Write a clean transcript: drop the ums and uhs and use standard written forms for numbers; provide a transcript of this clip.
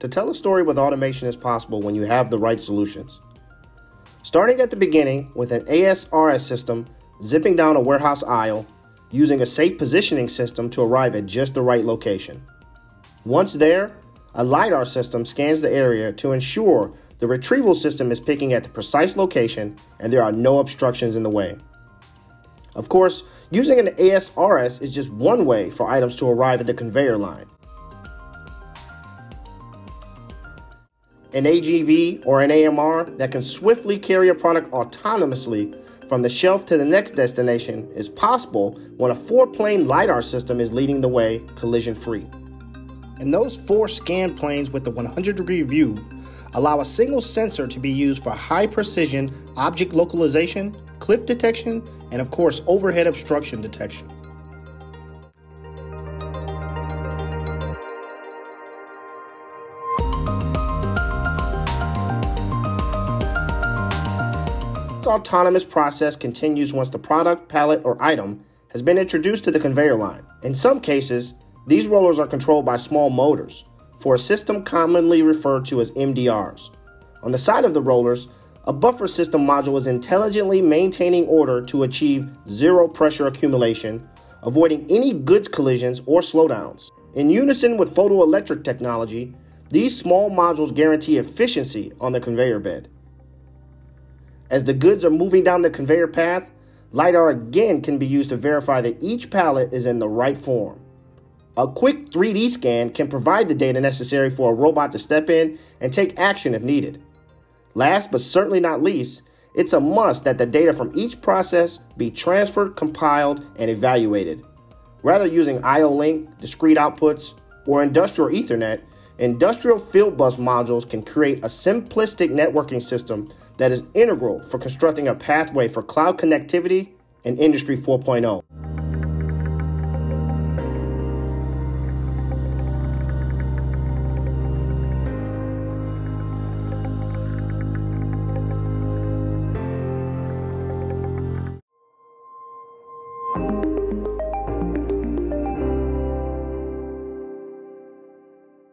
To tell a story with automation is possible when you have the right solutions. Starting at the beginning with an ASRS system, zipping down a warehouse aisle, using a safe positioning system to arrive at just the right location. Once there, a LiDAR system scans the area to ensure the retrieval system is picking at the precise location and there are no obstructions in the way. Of course, using an ASRS is just one way for items to arrive at the conveyor line. An AGV or an AMR that can swiftly carry a product autonomously from the shelf to the next destination is possible when a four-plane LiDAR system is leading the way collision-free. And those four scan planes with the 100-degree view allow a single sensor to be used for high-precision object localization, cliff detection, and of course overhead obstruction detection. This autonomous process continues once the product, pallet, or item has been introduced to the conveyor line. In some cases, these rollers are controlled by small motors for a system commonly referred to as MDRs. On the side of the rollers, a buffer system module is intelligently maintaining order to achieve zero pressure accumulation, avoiding any goods collisions or slowdowns. In unison with photoelectric technology, these small modules guarantee efficiency on the conveyor bed. As the goods are moving down the conveyor path, LiDAR again can be used to verify that each pallet is in the right form. A quick 3D scan can provide the data necessary for a robot to step in and take action if needed. Last but certainly not least, it's a must that the data from each process be transferred, compiled, and evaluated. Rather using IO-Link, discrete outputs, or industrial Ethernet, industrial field bus modules can create a simplistic networking system that is integral for constructing a pathway for cloud connectivity and Industry 4.0.